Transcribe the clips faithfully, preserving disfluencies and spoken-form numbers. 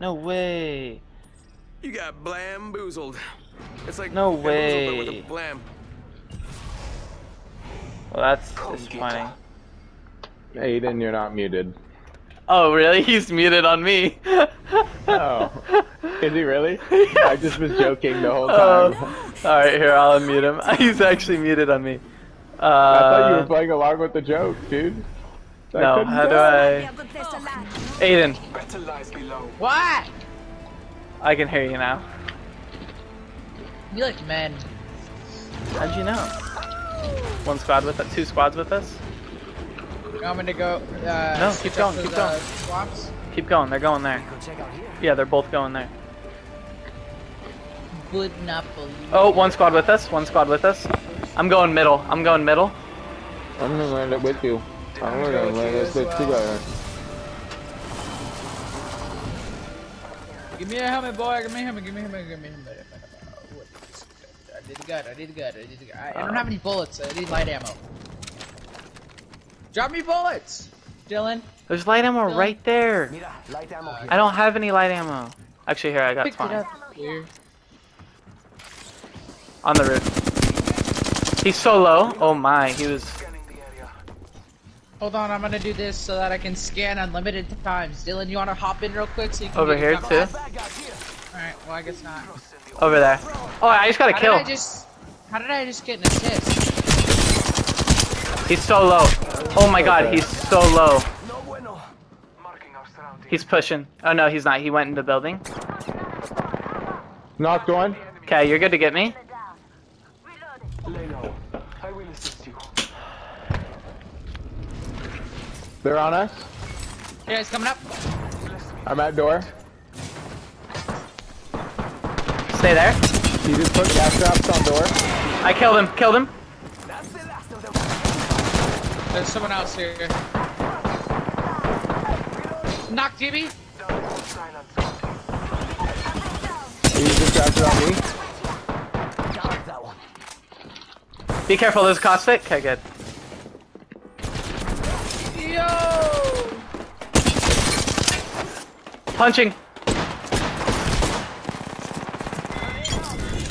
No way. You got blamboozled. It's like no way. With a blam. Well, that's disappointing. Aiden, you're not muted. Oh, really? He's muted on me. Oh. Is he really? Yes. I just was joking the whole time. Oh. Alright, here, I'll unmute him. He's actually muted on me. Uh, I thought you were playing along with the joke, dude. I no, how do I... Aiden. What? I can hear you now. You like men. How'd you know? One squad with us? Two squads with us? I'm gonna go, uh... No, keep going, keep going. Uh, swaps. Keep going, they're going there. Yeah, they're both going there. Would not believe. Oh, one squad with us, one squad with us. I'm going middle, I'm going middle. I'm gonna land up with you. I'm gonna land up with you guys. Give me a helmet, boy, give me a helmet, give me a helmet, give me a helmet. I did good, I did good, I did good. I, I don't have any bullets, I need light ammo. Drop me bullets! Dylan? There's light ammo Dylan. right there! Light ammo here. I don't have any light ammo. Actually, here, I got twenty. On the roof. He's so low. Oh my, he was... Hold on, I'm gonna do this so that I can scan unlimited times. Dylan, you wanna hop in real quick so you can... Over here, too? Alright, well, I guess not. Over there. Oh, I just got a kill. How did I just... How did I just get an assist? He's so low. Oh my god, he's so low. He's pushing. Oh no, he's not. He went in the building. Knocked one. Okay, you're good to get me. They're on us. Yeah, he's coming up. I'm at door. Stay there. You just put gas traps on door. I killed him. Killed him. There's someone else here. Knock Jimmy. He's distracted on me. That one. Be careful, there's a cockpit. Okay, good. Yo! Punching.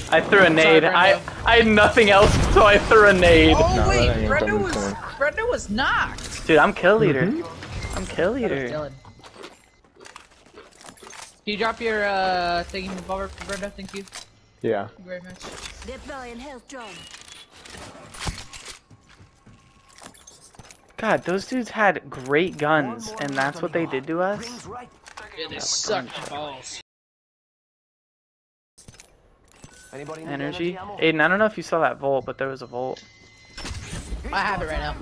I threw a nade. Sorry, I I had nothing else, so I threw a nade. Oh wait, Brendo was Brendo was knocked. Dude, I'm kill leader. Mm-hmm. I'm kill leader. Can you drop your uh, thingy revolver for Brendo? Thank you. Yeah. Great match. God, those dudes had great guns, and that's what they did to us? Yeah, they sucked balls. Energy? Aiden, I don't know if you saw that volt, but there was a volt. I have it right now.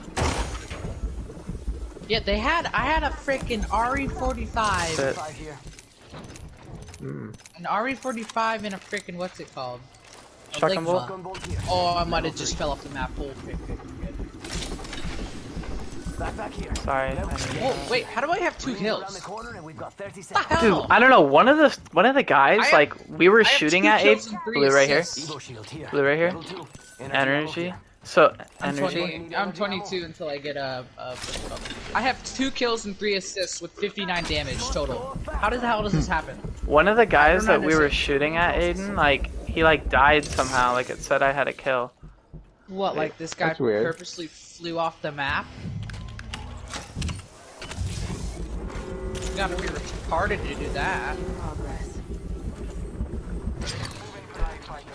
Yeah, they had- I had a freaking R E forty-five. Mm. An R E forty-five and a freaking what's it called? Shotgun bolt? Oh, I might have just fell off the map. Oh, okay, okay, back, back here. Sorry. I mean, oh wait, how do I have two kills? Dude, I don't know. One of the one of the guys have, like we were I shooting at Aiden. Blue right here. Blue right here. Energy. So energy. I'm twenty-two, I'm twenty-two until I get a. Uh, uh, I have two kills and three assists with fifty-nine damage total. How does the hell does this happen? One of the guys that we were shooting at, Aiden, like he like died somehow. Like it said, I had a kill. What? Like this guy purposely flew off the map? You gotta be retarded to do that.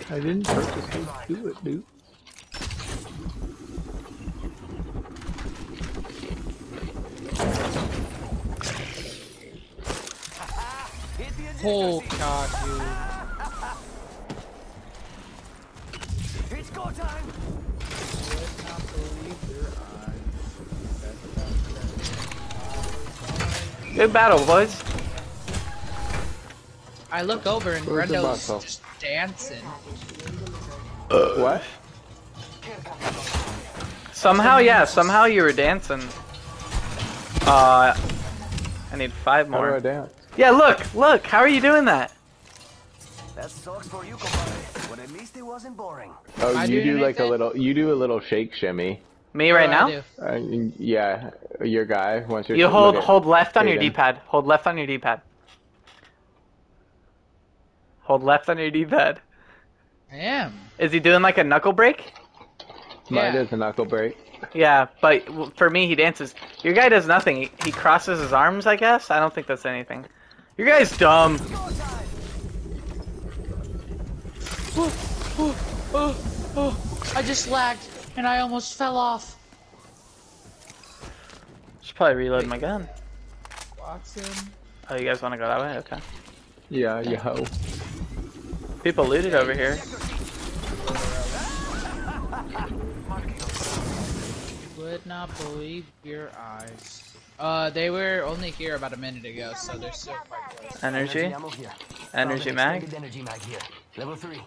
I didn't purposely do it, dude. Oh god, dude. It's go time. Good battle, boys. I look over and Brendo's just dancing. Uh, what? Somehow, yeah, somehow you were dancing. Uh, I need five more. How do I dance? Yeah, look, look, how are you doing that? That sucks for you, compadre. But at least it wasn't boring. Oh, I you do like anything? a little, you do a little shake shimmy. Me right oh, now? Uh, yeah, your guy. Once you're you hold hold left on Aiden. your D-pad. Hold left on your D-pad. Hold left on your D-pad. I am. Is he doing like a knuckle break? Mine yeah. is a knuckle break. Yeah, but for me, he dances. Your guy does nothing. He, he crosses his arms, I guess? I don't think that's anything. Your guy's dumb. Oh, oh, oh, oh. I just lagged, and I almost fell off. Should probably reload my gun. Watson. Oh, you guys want to go that way? Okay. Yeah, yo. People looted over here. Would not believe your eyes. Uh, they were only here about a minute ago, so they're still quite close. Energy? Energy, energy mag? Energy mag here. Level three.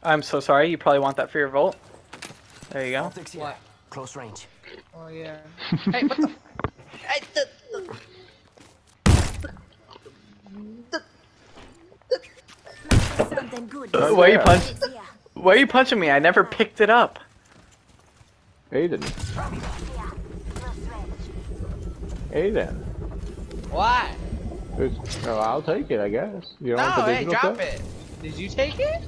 I'm so sorry. You probably want that for your volt. There you go. What? Close range. Oh yeah. Hey, what the? Hey, the, the, the, the, good. Uh, why are you punch? Why are you punching me? I never picked it up. Aiden. Aiden. What? It's, oh, I'll take it, I guess. You don't no, want the digital hey, drop stuff? It. Did you take it?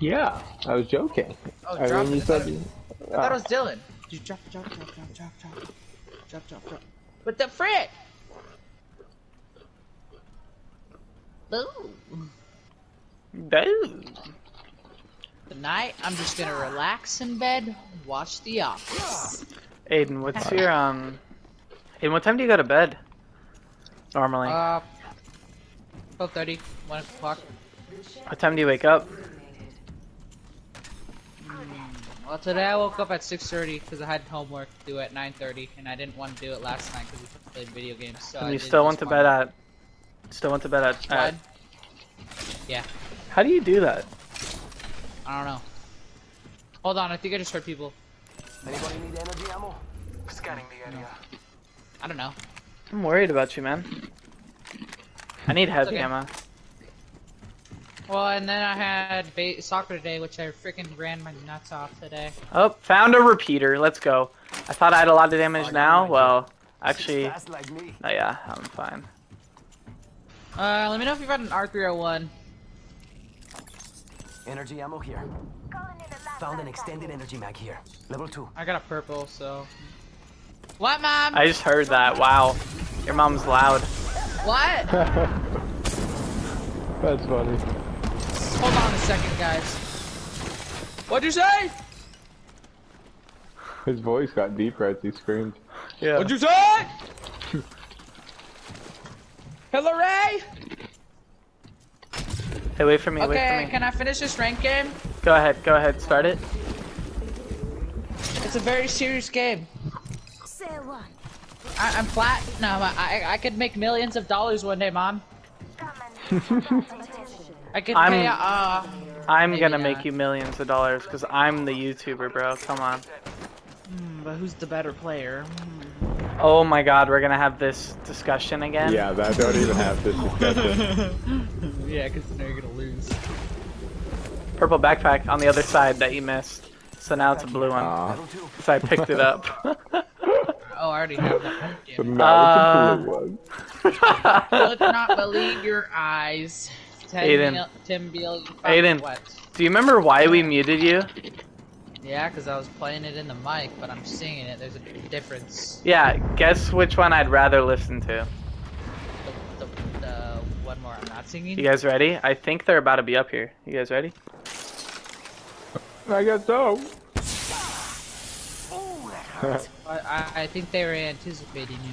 Yeah, I was joking. Oh, I drop it. You said you... I thought it was Dylan. You drop, drop, drop, drop, drop, drop, drop, drop, drop. What the frick? Boo. Boo. Tonight, I'm just gonna relax in bed, watch The Office. Aiden, what's your um? Aiden, what time do you go to bed? Normally. Uh, twelve thirty, one o'clock. What time do you wake up? Well, today I woke up at six thirty because I had homework to do at nine thirty, and I didn't want to do it last night because we played video games. So and you still went to bed at... Still went to bed at... at... Yeah. How do you do that? I don't know. Hold on, I think I just heard people. Anybody need energy ammo? Scanning the area. I don't know. I'm worried about you, man. I need heavy okay. ammo. Well, and then I had ba soccer today, which I freaking ran my nuts off today. Oh, found a repeater. Let's go. I thought I had a lot of damage oh, now. Like well, it. actually, like me. Oh, yeah, I'm fine. Uh, let me know if you've got an R three oh one. Energy ammo here. Found an extended energy mag here. Level two. I got a purple, so. What, mom? I just heard that. Wow, your mom's loud. What? That's funny. Hold on a second, guys. What'd you say? His voice got deeper as he screamed. Yeah. What'd you say? Hillary! Hey, wait for me, okay, wait for me. Can I finish this rank game? Go ahead, go ahead, start it. It's a very serious game. Say what? I I'm platinum. I, I, I could make millions of dollars one day, Mom. I could I'm, pay, uh, I'm gonna not. make you millions of dollars because I'm the YouTuber, bro. Come on. Mm, but who's the better player? Mm. Oh my God, we're gonna have this discussion again. Yeah, I don't even have this discussion. Yeah, because now you're gonna lose. Purple backpack on the other side that you missed, so now it's a blue one. Aww. Cause I picked it up. Oh, I already have that. So now it's a blue one. Could not believe your eyes. Aiden, Aiden, do you remember why we muted you? Yeah, because I was playing it in the mic, but I'm singing it. There's a big difference. Yeah, guess which one I'd rather listen to. The, the, the one more I'm not singing. You guys ready? I think they're about to be up here. You guys ready? I guess so. Oh, that hurts. I, I think they were anticipating you.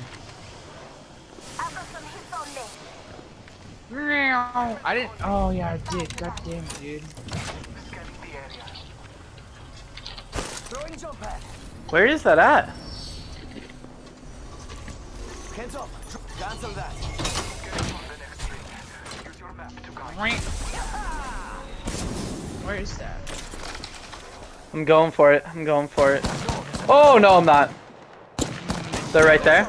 I didn't. Oh yeah, I did. God damn, dude. Where is that at? Heads up. Cancel that. Use your map to guide. Where is that? I'm going for it. I'm going for it. Oh no, I'm not. They're right there.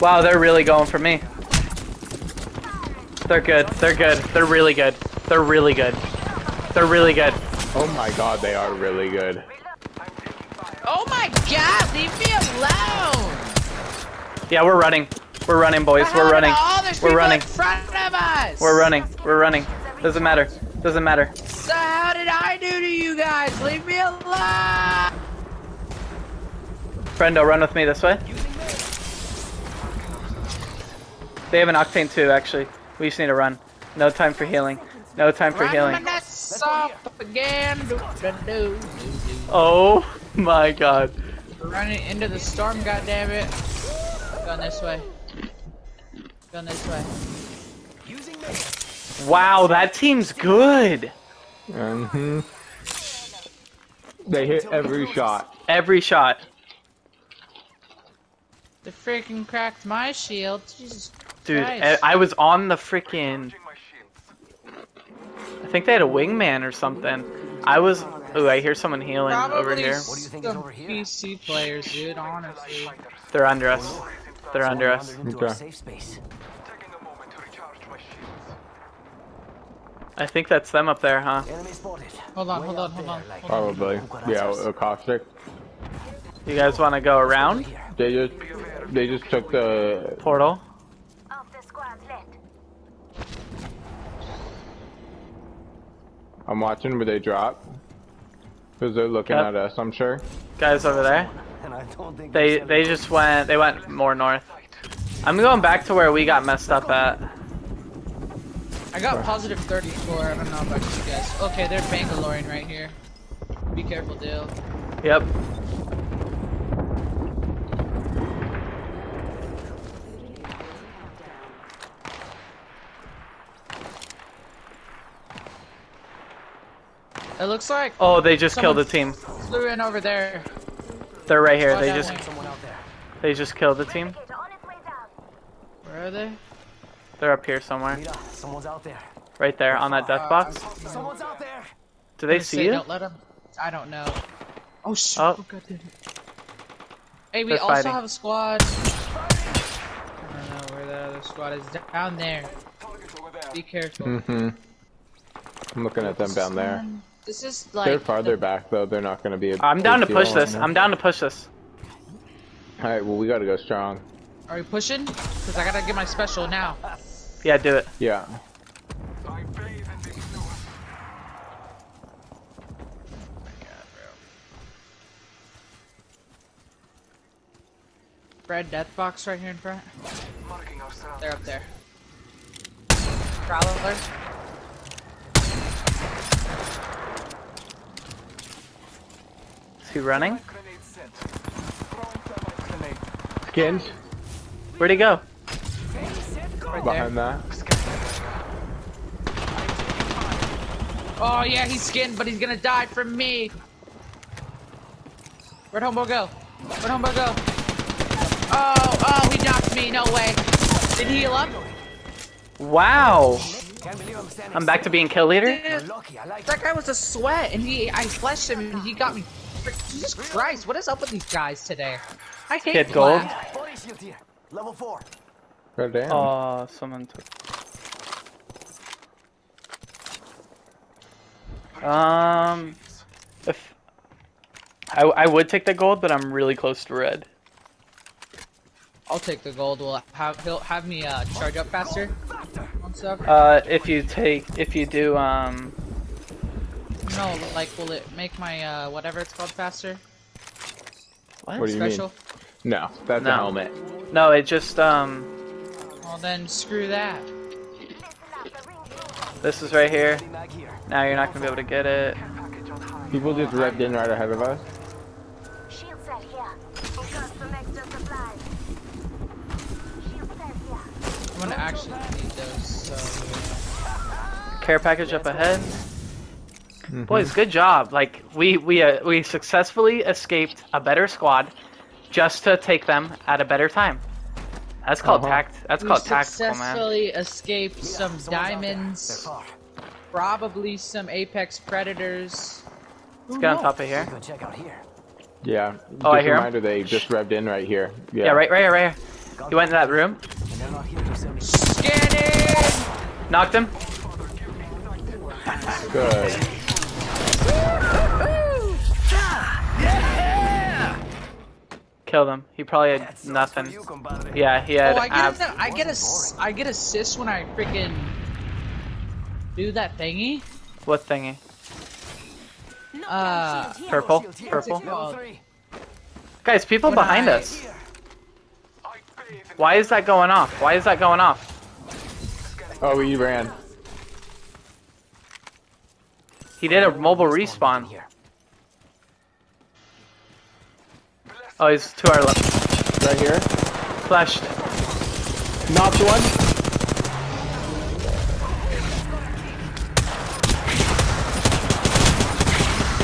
Wow, they're really going for me. They're good. They're good. They're really good. They're really good. They're really good. Oh my god, they are really good. Oh my god, leave me alone! Yeah, we're running. We're running, boys. We're running. We're running. We're running. We're running. Doesn't matter. Doesn't matter. So how did I do to you guys? Leave me alone! Brendo, run with me this way. They have an Octane too, actually. We just need to run. No time for healing. No time for healing. Oh my god. We're running into the storm, goddammit. Going this way. Going this way. Wow, that team's good. Mm-hmm. They hit every shot. Every shot. They freaking cracked my shield. Jesus Dude, Christ. I was on the freaking... I think they had a wingman or something. I was... Ooh, I hear someone healing Probably over here. What do you think is over here? P C players, dude, honestly. They're under us. They're under us. Okay. I think that's them up there, huh? Hold on, hold on, hold on. Probably. Yeah, a caustic. You guys want to go around? They just, they just took the... Portal. I'm watching where they drop. Because they're looking yep. at us, I'm sure. Guys over there. They they just went, they went more north. I'm going back to where we got messed up at. I got positive thirty-four, I don't know about you guys. Okay, they're Bangalorean right here. Be careful, Dale. Yep. It looks like. Oh, they just killed the team. Flew in over there. They're right here. Oh, they just. They just killed the team. Where are they? They're up here somewhere. Someone's out there. Right there on that death box. Uh, Someone's out there. Do they see you? Don't let them. I don't know. Oh shit! Oh. Oh, hey, we They're also fighting. have a squad. I don't know where that other squad is. Down there. Be careful. Mm-hmm. I'm looking at them down there. This is like they're farther the... back though. They're not going to be. A I'm down to push this. I'm down to push this. All right. Well, we got to go strong. Are we pushing? Cause I gotta get my special now. Yeah, do it. Yeah. I bathe in the sewer. Oh my god, bro. Red death box right here in front. They're up there. Prowler. Is he running? Skins. Where'd he go? Right Behind there. that. Oh yeah, he's skinned, but he's gonna die from me. Where'd Hombo go? Where'd Hombo go? Oh, oh, he knocked me. No way. Did he heal up? Wow. I'm back to being kill leader. Dude, that guy was a sweat, and he, I fleshed him, and he got me. Jesus Christ, what is up with these guys today? I hate Get gold. Level four. Oh, damn. Oh, someone took. Um, if I I would take the gold, but I'm really close to red. I'll take the gold. Will have he'll have me uh, charge up faster. Uh, if you take if you do um. No, like, will it make my, uh, whatever it's called faster? What? What do you Special? mean? No, that's no. a helmet. No, it just, um... Well, then, screw that. This is right here. Now you're not gonna be able to get it. People just revved in right ahead of us. I'm gonna actually need those, so... Care package up ahead. Mm-hmm. Boys, good job. Like we we uh, we successfully escaped a better squad, just to take them at a better time. That's called uh-huh. tact. That's we called tactical, man. Successfully escaped some diamonds, probably some apex predators. Let's Ooh, get on top of here. Yeah. Oh, I hear him. Reminder, they just revved in right here. Yeah. Yeah, right, right here, right here. He went in that room. Scanning. Knocked him. Good. Kill them. He probably had nothing. Yeah, he had. Oh, I get a, I get a, I get a assist when I freaking do that thingy. What thingy? Uh, purple, purple. Guys, people behind us. Why is that going off? Why is that going off? Oh, we ran. He did a mobile respawn. Oh, he's to our left. Right here. Flashed. Knocked one.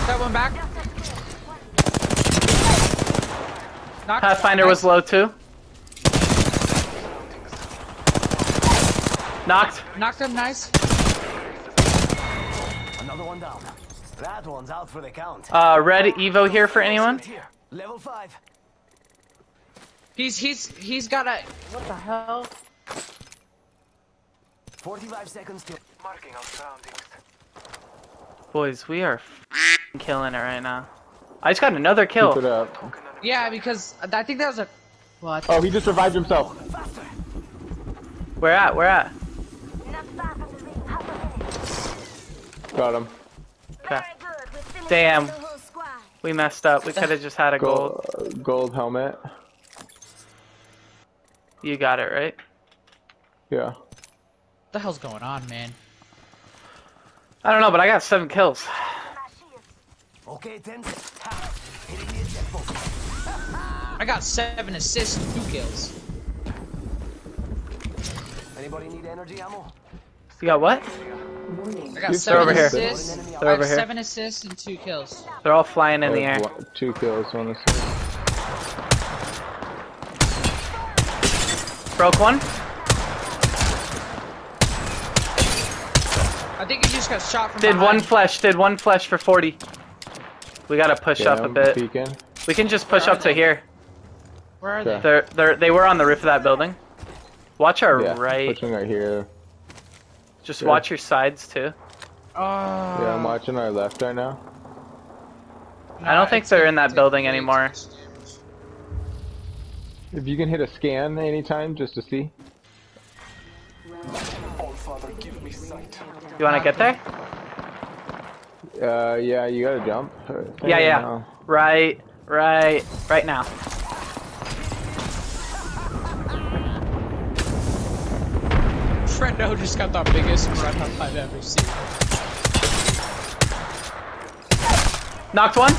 That one back. Knocked. Pathfinder was low too. Knocked. Knocked him, nice. Another one down. That one's out for the count. Uh, red Evo here for anyone? Level five. He's he's he's got a what the hell? Forty-five seconds to marking our surroundings. Boys, we are f***ing killing it right now. I just got another kill. Keep it up. Yeah, because I think that was a what? Oh, he just revived himself. Where at? Where at? Got him. Okay. Damn. We messed up. We could have just had a gold, gold. Gold helmet. You got it, right? Yeah. What the hell's going on, man? I don't know, but I got seven kills. Okay, then. I got seven assists and two kills. Anybody need energy ammo? You got what? I got seven over here. Assists. They're over here. Seven assists and two kills. They're all flying in oh, the air. One, two kills, one assist. Broke one. I think he just got shot from behind. Did one flesh. Did one flesh for forty. We gotta push yeah, up a bit. Peeking. We can just push up they? to here. Where are okay. they? They're, they're, they were on the roof of that building. Watch our yeah, right. Pushing right here. Just yeah. watch your sides too. Uh, yeah, I'm watching our left right now. Nah, I don't think they're in that building anymore. If you can hit a scan anytime just to see. Oh, Father, give me sight. You wanna get there? Uh, yeah, you gotta jump. Yeah, yeah. Now. Right, right, right now. Brendo just got the biggest breath up I've ever seen. Knocked one.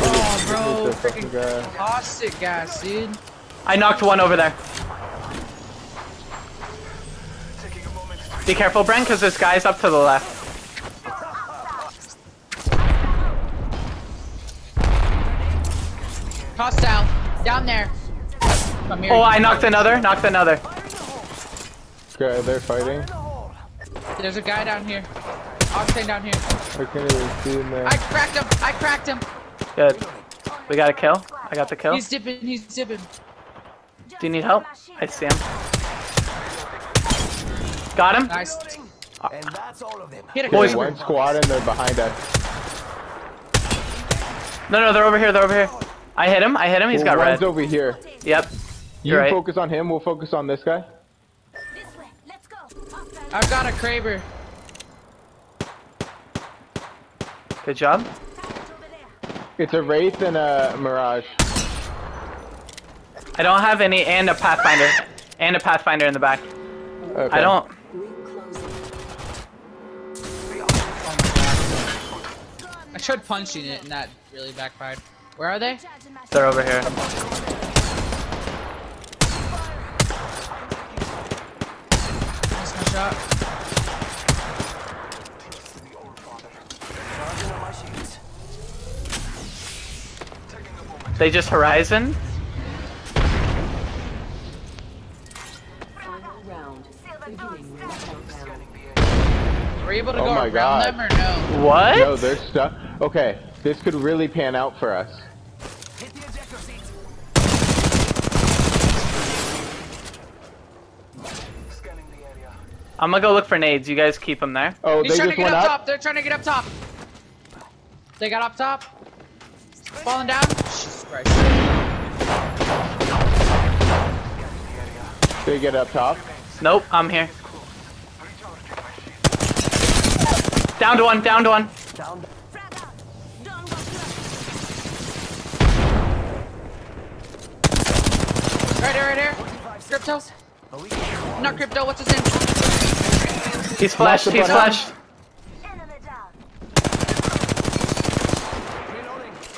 Oh, bro, freaking caustic gas, dude. I knocked one over there. Be careful, Brent, because this guy's up to the left. Hostile, down there. Here, oh, I knocked another. Knocked another. Okay, they're fighting. There's a guy down here. Octane down here. I can't even see him there. I cracked him! I cracked him! Good. We got a kill. I got the kill. He's dipping, he's dipping. Do you need help? I see him. Got him. Nice. And that's all of them. Hit a Boys, one squad and they're behind us. No, no, they're over here, they're over here. I hit him, I hit him, he's well, got red. One's over here. Yep. You're you right. focus on him, we'll focus on this guy. I've got a Kraber. Good job. It's a Wraith and a Mirage. I don't have any and a Pathfinder. And a Pathfinder in the back. Okay. I don't. I tried punching it and that really backfired. Where are they? They're over here. Shot. They just horizon. Were you able to oh go around God. them or no? What? No, they're stuck. Okay, this could really pan out for us. I'm gonna go look for nades. You guys keep them there. Oh, He's they trying just to get went up, up top. They're trying to get up top. They got up top. Falling down. Jesus Christ. They get up top. Nope, I'm here. Down to one. Down to one. Down. Right here, right here. Cryptos. Not Crypto, what's his name? He's flashed, he's flashed.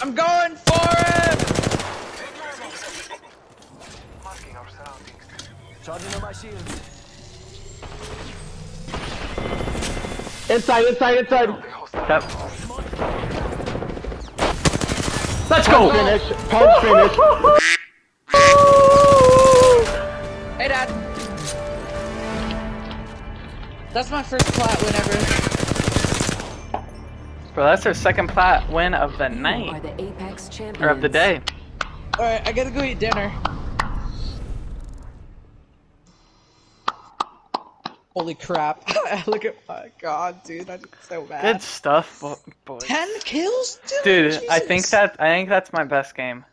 I'm going for him! Marking our surroundings. Charging on my shield. Inside, inside, inside. Yep. Let's go! Finish. Pump finish. Hey, Dad. That's my first plat win ever. Bro, that's our second plat win of the night. Are the Apex champions. Or of the day. Alright, I gotta go eat dinner. Holy crap. Look at my god, dude. That's so bad. Good stuff, boys. ten kills? Dude, dude I think that I think that's my best game.